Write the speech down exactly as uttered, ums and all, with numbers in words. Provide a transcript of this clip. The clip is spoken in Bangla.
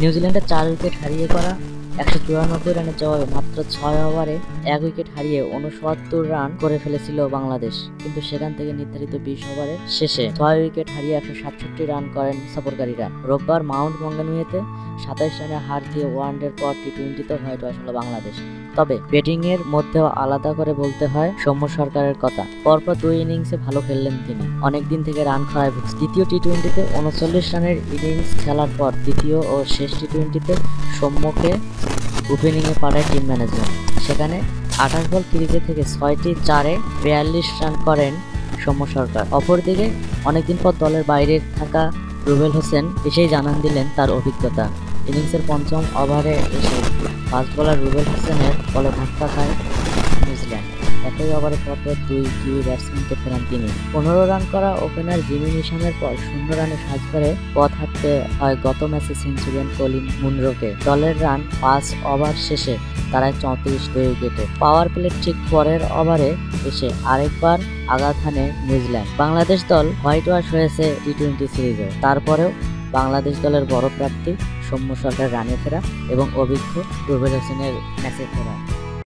নিউজিল্যান্ডে চার উইকেট হারিয়ে করা একশো চুরানব্বই রানের জবাবে মাত্র ছয় ওভারে এক উইকেট হারিয়ে উনসত্তর রান করে ফেলেছিল বাংলাদেশ, কিন্তু সেখান থেকে নির্ধারিত বিশ ওভারের শেষে ছয় উইকেট হারিয়ে একশো সাতষট্টি রান করেন সফরকারীরা। রোববার মাউন্ট মাঙ্গানুয়েতে সাতাইশ রানে হার দিয়ে ওয়ানডের পর টি টোয়েন্টিতে হোয়াইট ওয়াশ হল বাংলাদেশ। তবে ব্যাটিংয়ের মধ্যেও আলাদা করে বলতে হয় সৌম্য সরকারের কথা। পরপর দুই ইনিংসে ভালো খেললেন তিনি, অনেকদিন থেকে রান খরায় ভুগছেন। দ্বিতীয় টি টোয়েন্টিতে উনচল্লিশ রানের ইনিংস খেলার পর দ্বিতীয় ও শেষ টি টোয়েন্টিতে সৌম্যকে ওপেনিংয়ে পাঠায় টিম ম্যানেজমেন্ট। সেখানে আঠাশ বল ক্রিকেট থেকে ছয়টি চারে বিয়াল্লিশ রান করেন সৌম্য সরকার। অপরদিকে অনেকদিন পর দলের বাইরে থাকা রুবেল হোসাইন এসেই জানান দিলেন তার অভিজ্ঞতা। ইনিংসের পঞ্চম ওভারে এসে ফাস্ট বোলার রুবেল হোসাইনের বলে ধাক্কা খায় নিউজিল্যান্ড। একই ওভারের পরপর দুই কিউই ব্যাটসম্যানকে ফেরান তিনি। পনেরো রান করা ওপেনার জিমি নিশামের পর শূন্য রানে সাজ করে পথ হাঁটতে হয় গত ম্যাচে সেঞ্চুরিয়ান কলিন মুনরোকে। দলের রান পাঁচ ওভার শেষে তারায় চৌত্রিশ দুই উইকেটে। পাওয়ার প্লের ঠিক পরের ওভারে এসে আরেকবার আঘাত হানে নিউজিল্যান্ড। বাংলাদেশ দল হোয়াইট ওয়াশ হয়েছে টি টোয়েন্টি সিরিজে। তারপরেও বাংলাদেশ দলের বড় প্রাপ্তি সৌম্য সরকার রানে ফেরা এবং অভিজ্ঞ রুবেল হোসাইনের ম্যাচে ফেরা।